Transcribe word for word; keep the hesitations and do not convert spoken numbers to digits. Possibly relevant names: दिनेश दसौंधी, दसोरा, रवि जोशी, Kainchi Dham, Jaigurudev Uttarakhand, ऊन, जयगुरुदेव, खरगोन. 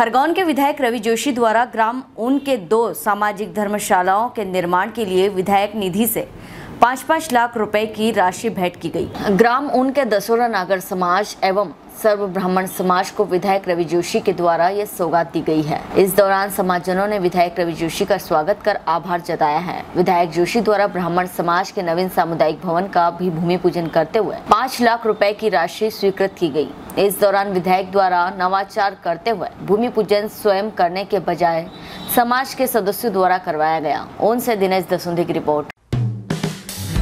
खरगोन के विधायक रवि जोशी द्वारा ग्राम ऊन के दो सामाजिक धर्मशालाओं के निर्माण के लिए विधायक निधि से पाँच पाँच लाख रुपए की राशि भेंट की गई। ग्राम ऊन के दसोरा नागर समाज एवं सर्व ब्राह्मण समाज को विधायक रवि जोशी के द्वारा यह सौगात दी गई है। इस दौरान समाजजनों ने विधायक रवि जोशी का स्वागत कर आभार जताया है। विधायक जोशी द्वारा ब्राह्मण समाज के नवीन सामुदायिक भवन का भी भूमि पूजन करते हुए पाँच लाख रुपए की राशि स्वीकृत की गई। इस दौरान विधायक द्वारा नवाचार करते हुए भूमि पूजन स्वयं करने के बजाय समाज के सदस्यों द्वारा करवाया गया। ऊन से दिनेश दसौंधी की रिपोर्ट।